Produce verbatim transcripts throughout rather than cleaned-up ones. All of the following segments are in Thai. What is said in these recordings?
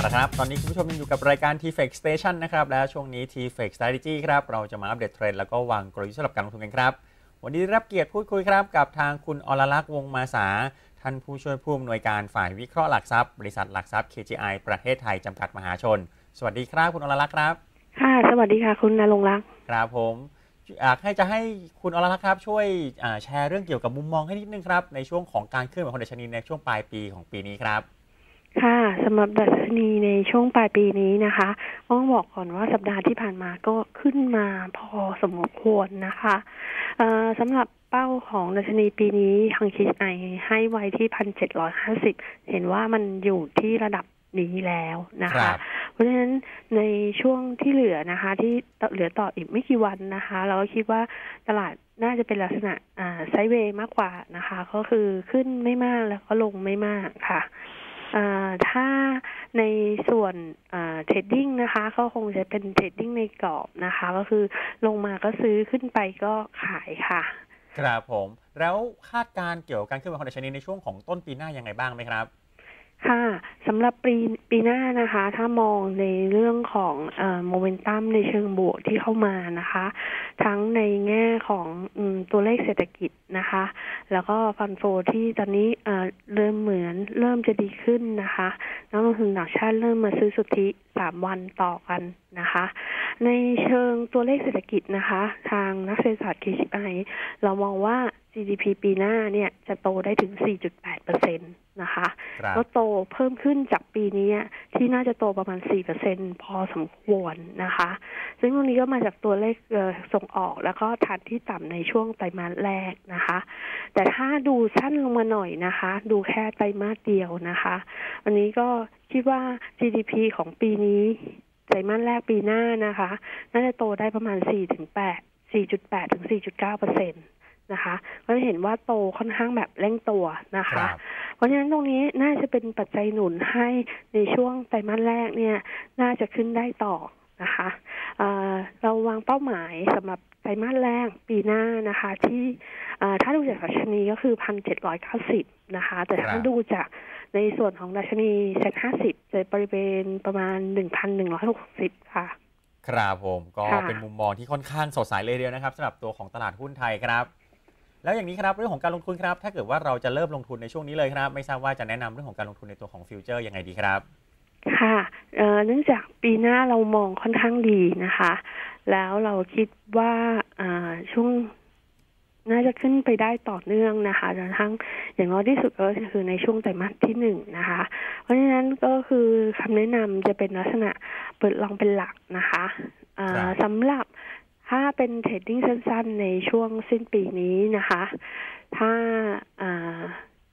เอาละครับตอนนี้คุณผู้ชมยังอยู่กับรายการ ที เฟก Station นะครับและช่วงนี้ ที เฟก Strategy ครับเราจะมาอัปเดตเทรนด์แล้วก็วางกลยุทธ์สำหรับการลงทุนกันครับวันนี้ได้รับเกียรติพูดคุยครับกับทางคุณอรลักษณ์วงศ์มาสาท่านผู้ช่วยผู้อำนวยการฝ่ายวิเคราะห์หลักทรัพย์บริษัทหลักทรัพย์ เค จี ไอ ประเทศไทยจำกัดมหาชนสวัสดีครับคุณอรลักษณ์ครับค่ะสวัสดีค่ะคุณณรงค์รักษ์ครับผมอยากให้จะให้คุณอรลักษณ์ครับช่วยแชร์เรื่องเกี่ยวกับมุมมองให้นิดนึงครับในช่วงของการเคลื่อนไหวของดัชนีในช่วงปลายปีของปีนี้ครับค่ะสำหรับดัชนีในช่วงปลายปีนี้นะคะต้องบอกก่อนว่าสัปดาห์ที่ผ่านมาก็ขึ้นมาพอสมควรนะคะสำหรับเป้าของดัชนีปีนี้ทาง เค จี ไอ ให้ไว้ที่ หนึ่งพันเจ็ดร้อยห้าสิบ เห็นว่ามันอยู่ที่ระดับนี้แล้วนะคะเพราะฉะนั้นในช่วงที่เหลือนะคะที่เหลือต่ออีกไม่กี่วันนะคะเราก็คิดว่าตลาดน่าจะเป็นลักษณะไซด์เวย์มากกว่านะคะก็คือขึ้นไม่มากแล้วก็ลงไม่มากค่ะถ้าในส่วนเทรดดิ้งนะคะก็คงจะเป็นเทรดดิ้งในกรอบนะคะก็คือลงมาก็ซื้อขึ้นไปก็ขายค่ะครับผมแล้วคาดการเกี่ยวกับการขึ้นของดัชนีในช่วงของต้นปีหน้ายังไงบ้างไหมครับค่ะสำหรับปีปีหน้านะคะถ้ามองในเรื่องของโมเมนตัมในเชิงบวกที่เข้ามานะคะทั้งในแง่ของอืมตัวเลขเศรษฐกิจนะคะแล้วก็ฟันโฟที่ตอนนี้เอ่อเริ่มเหมือนเริ่มจะดีขึ้นนะคะนักลงทุนต่างชาติเริ่มมาซื้อสุทธิสามวันต่อกันนะคะในเชิงตัวเลขเศรษฐกิจนะคะทางนักเศรษฐศาสตร์ เค จี ไอ เรามองว่า จี ดี พี ปีหน้าเนี่ยจะโตได้ถึง สี่จุดแปดเปอร์เซ็นต์ นะคะก็โตเพิ่มขึ้นจากปีนี้ที่น่าจะโตประมาณ สี่เปอร์เซ็นต์ พอสมควรนะคะซึ่งตรงนี้ก็มาจากตัวเลขส่งออกแล้วก็ฐานที่ต่ำในช่วงไตรมาสแรกนะคะแต่ถ้าดูสั้นลงมาหน่อยนะคะดูแค่ไตรมาสเดียวนะคะวันนี้ก็คิดว่า จี ดี พี ของปีนี้ไตรมาสแรกปีหน้านะคะน่าจะโตได้ประมาณ สี่ถึงแปด สี่จุดแปดถึงสี่จุดเก้าเปอร์เซ็นต์ นะคะก็จะเห็นว่าโตค่อนข้างแบบเร่งตัวนะคะเพราะฉะนั้นตรงนี้น่าจะเป็นปัจจัยหนุนให้ในช่วงไตรมาสแรกเนี่ยน่าจะขึ้นได้ต่อนะคะเอ่อเราวางเป้าหมายสำหรับไตรมาสแรกปีหน้านะคะที่เอ่อถ้าดูจากดัชนีก็คือ หนึ่งพันเจ็ดร้อยเก้าสิบ นะคะแต่ถ้าดูจากในส่วนของดัชนีเซ็นห้าสิบจะบริเวณประมาณ หนึ่งพันหนึ่งร้อยหกสิบ ค่ะครับผมก็เป็นมุมมองที่ค่อนข้างสดใสเลยเดียวนะครับสำหรับตัวของตลาดหุ้นไทยครับแล้วอย่างนี้ครับเรื่องของการลงทุนครับถ้าเกิดว่าเราจะเริ่มลงทุนในช่วงนี้เลยครับไม่ทราบว่าจะแนะนำเรื่องของการลงทุนในตัวของฟิวเจอร์ยังไงดีครับค่ะเนื่องจากปีหน้าเรามองค่อนข้างดีนะคะแล้วเราคิดว่าช่วงน่าจะขึ้นไปได้ต่อเนื่องนะคะจนทั้งอย่างน้อยที่สุดก็คือในช่วงไตรมาสที่หนึ่งนะคะเพราะฉะนั้นก็คือคำแนะนำจะเป็นลักษณะเปิดลองเป็นหลักนะคะสำหรับถ้าเป็นเทรดดิ้งสั้นๆในช่วงสิ้นปีนี้นะคะถ้า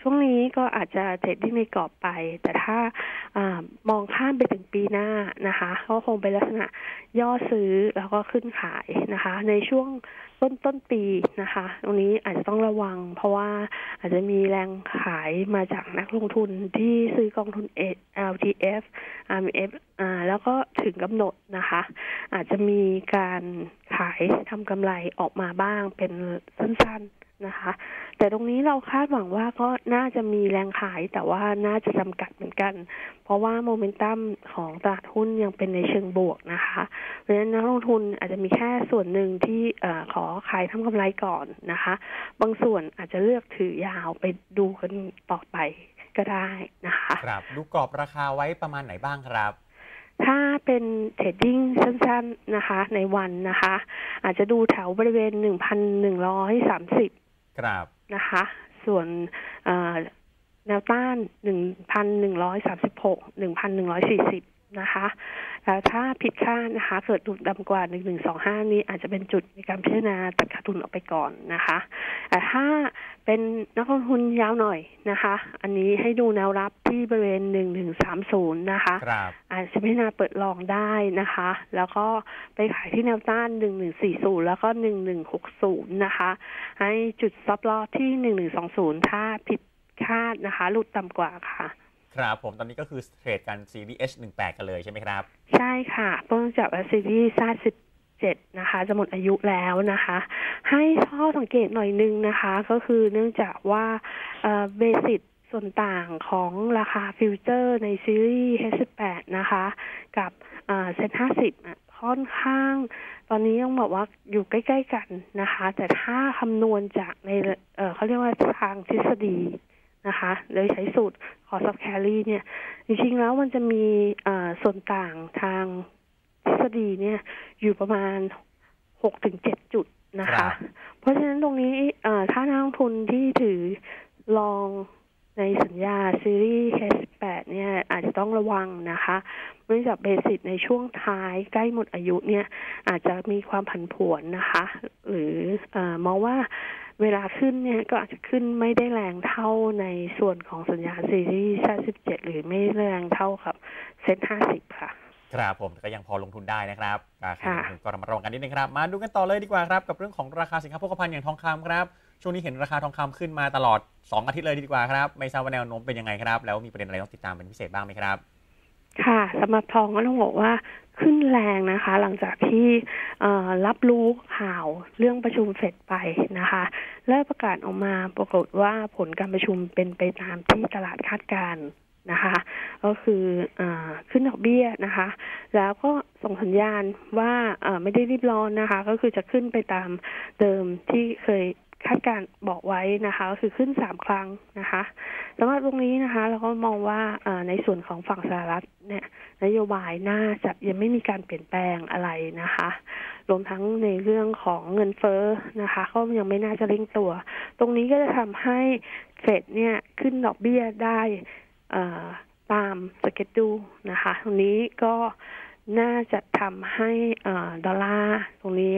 ช่วงนี้ก็อาจจะเทรดดิ้งในกรอบไปแต่ถ้าอ่ามองข้ามไปถึงปีหน้านะคะก็คงเป็นลักษณะย่อซื้อแล้วก็ขึ้นขายนะคะในช่วงต้นต้นปีนะคะตรงนี้อาจจะต้องระวังเพราะว่าอาจจะมีแรงขายมาจากนักลงทุนที่ซื้อกองทุน แอล ที เอฟ อาร์ เอ็ม เอฟ แล้วก็ถึงกำหนดนะคะอาจจะมีการขายทำกำไรออกมาบ้างเป็นสั้นๆนะคะแต่ตรงนี้เราคาดหวังว่าก็น่าจะมีแรงขายแต่ว่าน่าจะจำกัดเหมือนกันเพราะว่าโมเมนตัมของตลาดหุ้นยังเป็นในเชิงบวกนะคะเพราะฉะนั้นนักลงทุนอาจจะมีแค่ส่วนหนึ่งที่ขอขายทำกำไรก่อนนะคะบางส่วนอาจจะเลือกถือยาวไปดูกันต่อไปก็ได้นะคะครับดูกรอบราคาไว้ประมาณไหนบ้างครับถ้าเป็นเทรดดิ้งสั้นๆนะคะในวันนะคะอาจจะดูแถวบริเวณ หนึ่งพันหนึ่งร้อยสามสิบนะคะส่วนแนวต้าน หนึ่งพันหนึ่งร้อยสามสิบหก หนึ่งพันหนึ่งร้อยสี่สิบนะคะแล้วถ้าผิดคาดนะคะเกิดดุดดำกว่าหนึ่งพันหนึ่งร้อยยี่สิบห้านี้อาจจะเป็นจุดในการพิจารณาตัดขาดทุนออกไปก่อนนะคะแต่ถ้าเป็นนักลงทุนยาวหน่อยนะคะอันนี้ให้ดูแนวรับที่บริเวณหนึ่งพันหนึ่งร้อยสามสิบนะคะอาจจะพิจารณาเปิดลองได้นะคะแล้วก็ไปขายที่แนวต้านหนึ่งพันหนึ่งร้อยสี่สิบแล้วก็หนึ่งพันหนึ่งร้อยหกสิบนะคะให้จุดซับลอที่หนึ่งพันหนึ่งร้อยยี่สิบถ้าผิดคาดนะคะหลุดต่ำกว่าค่ะครับผมตอนนี้ก็คือเทรดกัน ซี ดี เอช หนึ่งแปด กันเลยใช่ไหมครับใช่ค่ะเพิ่งจาก ซี ดี เอช สิบเจ็ดนะคะจะหมดอายุแล้วนะคะให้ข้อสังเกตหน่อยนึงนะคะก็คือเนื่องจากว่าเบสิส ส่วนต่างของราคาฟิวเจอร์ในซีรีส์ เอช สิบแปด นะคะกับเซ็ตห้าสิบค่อนข้างตอนนี้ต้องบอกว่าอยู่ใกล้ๆกันนะคะแต่ถ้าคำนวณจากใน เอ่อ เขาเรียกว่าทางทฤษฎีนะคะโดยใช้สูตรคอสต์ออฟแครีเนี่ยจริงๆแล้วมันจะมีส่วนต่างทางทฤษฎีเนี่ยอยู่ประมาณ หกถึงเจ็ด จุดนะคะเพราะฉะนั้นตรงนี้ถ้านักลงทุนที่ถือลองในสัญญาซีรีส์ เอช สิบแปด เนี่ยอาจจะต้องระวังนะคะเนื่องจากเบสิสในช่วงท้ายใกล้หมดอายุเนี่ยอาจจะมีความผันผวนนะคะหรือมองว่าเวลาขึ้นเนี่ยก็อาจจะขึ้นไม่ได้แรงเท่าในส่วนของสัญญาซีรีส์ เอช สิบเจ็ด หรือไม่แรงเท่ากับเซ็ต ห้าสิบ ค่ะครับผมก็ยังพอลงทุนได้นะครับก็ระมัดระวังกันนิดนึงครับมาดูกันต่อเลยดีกว่าครับกับเรื่องของราคาสินค้าโภคภัณฑ์อย่างทองคำครับช่วงนี้เห็นราคาทองคำขึ้นมาตลอดสองอาทิตย์เลยดีกว่าครับไม่ทราบว่าแนวโน้มเป็นยังไงครับแล้วมีประเด็นอะไรต้องติดตามเป็นพิเศษบ้างไหมครับค่ะสำหรับทองก็ต้องบอกว่าขึ้นแรงนะคะหลังจากที่รับรู้ข่าวเรื่องประชุมเฟดไปนะคะและประกาศออกมาปรากฏว่าผลการประชุมเป็นไปตามที่ตลาดคาดการณ์นะคะก็คือขึ้นดอกเบี้ยนะคะแล้วก็ส่งสัญญาณว่าไม่ได้รีบร้อนนะคะก็คือจะขึ้นไปตามเดิมที่เคยคาดการบอกไว้นะคะก็คือขึ้นสามครั้งนะคะสำหรับตรงนี้นะคะเราก็มองว่าในส่วนของฝั่งสหรัฐเนี่ยนโยบายน่าจะยังไม่มีการเปลี่ยนแปลงอะไรนะคะรวมทั้งในเรื่องของเงินเฟ้อนะคะก็ยังไม่น่าจะเร่งตัวตรงนี้ก็จะทำให้เฟดเนี่ยขึ้นดอกเบี้ยได้ตามสเกจดูนะคะตรงนี้ก็น่าจะทำให้ดอลลาร์ตรงนี้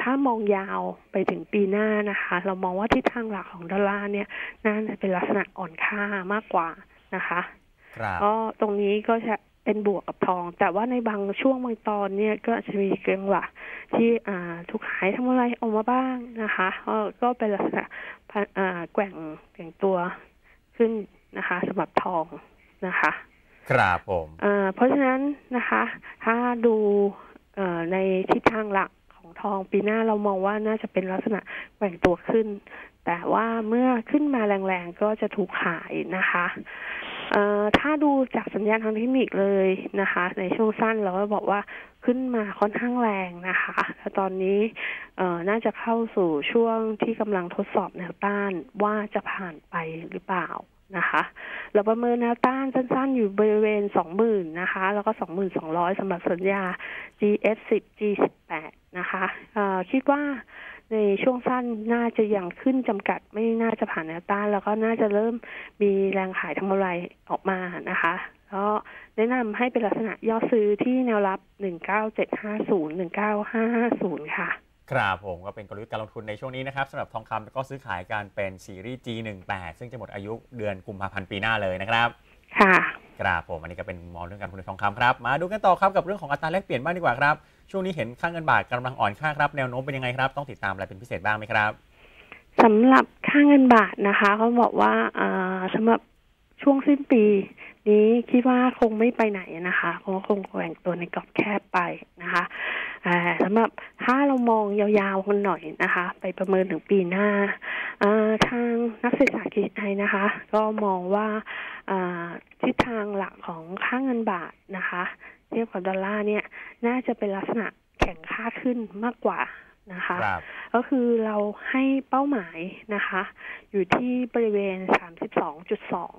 ถ้ามองยาวไปถึงปีหน้านะคะเรามองว่าทิศทางหลักของดอลลาร์เนี่ยน่าจะเป็นลักษณะอ่อนค่ามากกว่านะคะก็ตรงนี้ก็จะเป็นบวกกับทองแต่ว่าในบางช่วงบางตอนเนี่ยก็จะมีเกณฑ์ว่าที่ทุกขายทำอะไรออกมาบ้างนะคะก็เป็นลักษณะแกว่งแกว่งตัวขึ้นนะคะสำหรับทองนะคะครับผมเพราะฉะนั้นนะคะถ้าดูในทิศทางหลักของทองปีหน้าเรามองว่าน่าจะเป็นลักษณะแกว่งตัวขึ้นแต่ว่าเมื่อขึ้นมาแรงๆก็จะถูกขายนะคะถ้าดูจากสัญญาณทางเทคนิคเลยนะคะในช่วงสั้นเราก็บอกว่าขึ้นมาค่อนข้างแรงนะคะแต่ตอนนี้น่าจะเข้าสู่ช่วงที่กำลังทดสอบแนวต้านว่าจะผ่านไปหรือเปล่านะคะเราประเมินแนวต้านสั้นๆอยู่บริเวณ สองหมื่น นะคะแล้วก็ สองพันสองร้อย สำหรับสัญญา จี เอฟ สิบ จี สิบแปด นะคะคิดว่าในช่วงสั้นน่าจะยังขึ้นจำกัดไม่น่าจะผ่านแนวต้านแล้วก็น่าจะเริ่มมีแรงขายทำกำไรออกมานะคะก็แนะนำให้เป็นลักษณะย่อซื้อที่แนวรับ หนึ่งเก้าเจ็ดห้าศูนย์ หนึ่งเก้าห้าห้าศูนย์ ค่ะครับผมก็เป็นกลยุทธ์การลงทุนในช่วงนี้นะครับสำหรับทองคำแล้วก็ซื้อขายการเป็นซีรีส์ จี สิบแปด ซึ่งจะหมดอายุเดือนกุมภาพันธ์ปีหน้าเลยนะครับค่ะครับผมอันนี้ก็เป็นมองเรื่องการลงทุนในทองคำครับมาดูกันต่อครับกับเรื่องของอัตราแลกเปลี่ยนบ้างดีกว่าครับช่วงนี้เห็นค่าเงินบาทกำลังอ่อนค่าครับแนวโน้มเป็นยังไงครับต้องติดตามอะไรเป็นพิเศษบ้างไหมครับสำหรับค่าเงินบาทนะคะเขาบอกว่าสำหรับช่วงสิ้นปีนี้คิดว่าคงไม่ไปไหนนะคะคงคงแกว่งตัวในกรอบแคบไปนะคะสำหรับถ้าเรามองยาวๆกันหน่อยนะคะไปประเมินถึงปีหน้าทางนักเศรษฐศาสตร์กีไทยนะคะก็มองว่าทิศทางหลักของค่าเงินบาทนะคะเทียบกับดอลลาร์เนี่ยน่าจะเป็นลักษณะแข็งค่าขึ้นมากกว่านะคะก็คือเราให้เป้าหมายนะคะอยู่ที่บริเวณ สามสิบสองจุดสอง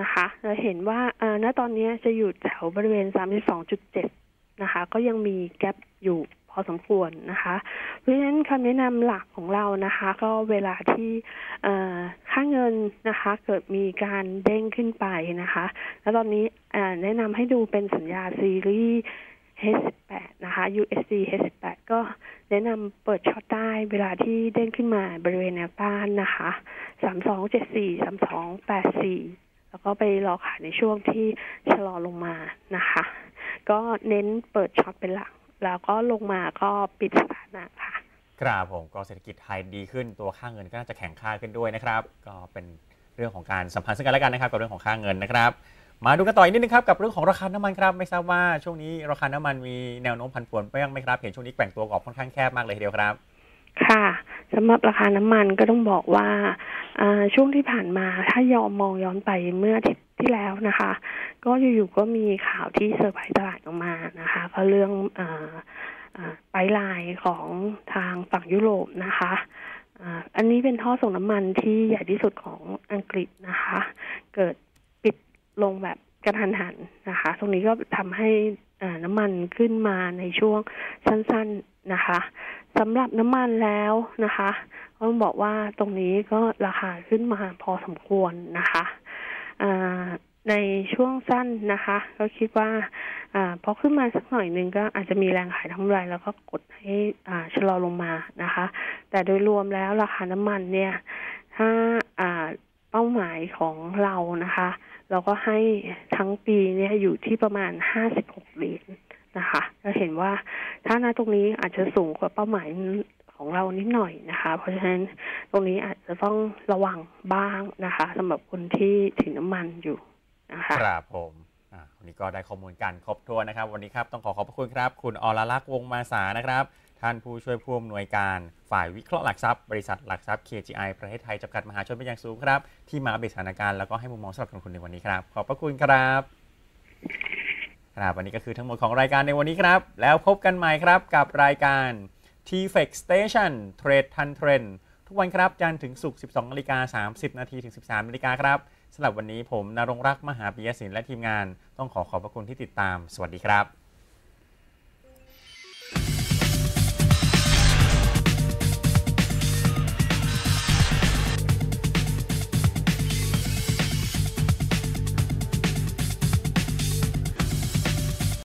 นะคะเราเห็นว่าณตอนนี้จะอยู่แถวบริเวณ สามสิบสองจุดเจ็ด นะคะก็ยังมีแกปอยู่พอสมควรนะคะเพราะฉะนั้นคำแนะนำหลักของเรานะคะก็เวลาที่ค่าเงินนะคะเกิดมีการเด้งขึ้นไปนะคะแล้วตอนนี้แนะนำให้ดูเป็นสัญญาซีรีส์ เอช สิบแปด นะคะ ยู เอส ดี เอช สิบแปด ก็แนะนำเปิดช็อตได้เวลาที่เด้งขึ้นมาบริเวณแนวต้านนะคะสามสองเจ็ดสี่ สามสองแปดสี่แล้วก็ไปรอขายในช่วงที่ชะลอลงมานะคะก็เน้นเปิดช็อตเป็นหลักแล้วก็ลงมาก็ปิดสถานะค่ะครับผมก็เศรษฐกิจไทยดีขึ้นตัวค่าเงินก็น่าจะแข็งค่าขึ้นด้วยนะครับก็เป็นเรื่องของการสัมพันธ์ซึ่งกันและกันนะครับกับเรื่องของค่าเงินนะครับมาดูกันต่ออีกนิดนึงครับกับเรื่องของราคาน้ำมันครับไม่ทราบว่าช่วงนี้ราคาน้ำมันมีแนวโน้มผันผวนไปยังไหมครับเห็นช่วงนี้แกว่งตัวออกค่อนข้างแคบมากเลยทีเดียวครับค่ะสำหรับราคาน้ำมันก็ต้องบอกว่า ช่วงที่ผ่านมาถ้ายอมมองย้อนไปเมื่ออาทิตย์ที่แล้วนะคะก็อยู่ๆก็มีข่าวที่เซอร์ไพรส์ตลาดออกมานะคะก็เรื่องไพลายของทางฝั่งยุโรปนะคะอันนี้เป็นท่อส่งน้ำมันที่ใหญ่ที่สุดของอังกฤษนะคะเกิดปิดลงแบบกระทันหันนะคะตรงนี้ก็ทำให้น้ำมันขึ้นมาในช่วงสั้นๆนะคะสำหรับน้ำมันแล้วนะคะก็บอกว่าตรงนี้ก็ราคาขึ้นมาพอสมควรนะคะในช่วงสั้นนะคะก็คิดว่าพอขึ้นมาสักหน่อยนึงก็อาจจะมีแรงขายทำไรแล้วก็กดให้ชะลอลงมานะคะแต่โดยรวมแล้วราคาน้ำมันเนี่ยถ้าเป้าหมายของเรานะคะเราก็ให้ทั้งปีเนี่ยอยู่ที่ประมาณห้าสิบหกเหรียญนะคะเราเห็นว่าถ้าณตรงนี้อาจจะสูงกว่าเป้าหมายของเรานิดหน่อยนะคะเพราะฉะนั้นตรงนี้อาจจะต้องระวังบ้างนะคะสำหรับคนที่ถือน้ำมันอยู่นะคะครับผมวันนี้ก็ได้ข้อมูลกันครบถ้วนนะครับวันนี้ครับต้องขอขอบพระคุณครับคุณอรลักษณ์วงศ์มาสานะครับท่านผู้ช่วยผู้อำนวยการฝ่ายวิเคราะห์หลักทรัพย์บริษัทหลักทรัพย์ เค จี ไอ ประเทศไทยจำกัดมหาชนเป็นอย่างสูงครับที่มาอัปเดตสถานการณ์แล้วก็ให้มุมมองสำหรับการลงทุนในวันนี้ครับขอบพระคุณครับครับวันนี้ก็คือทั้งหมดของรายการในวันนี้ครับแล้วพบกันใหม่ครับกับรายการ ที เฟก Station Trade ทันเทรนด์ทุกวันครับจันทร์ถึงศุกร์ สิบสองนาฬิกาสามสิบนาทีถึง สิบสามนาฬิกาครับสำหรับวันนี้ผมณรงค์รักมหาปิยศิลป์และทีมงานต้องขอขอบพระคุณที่ติดตามสวัสดีครับ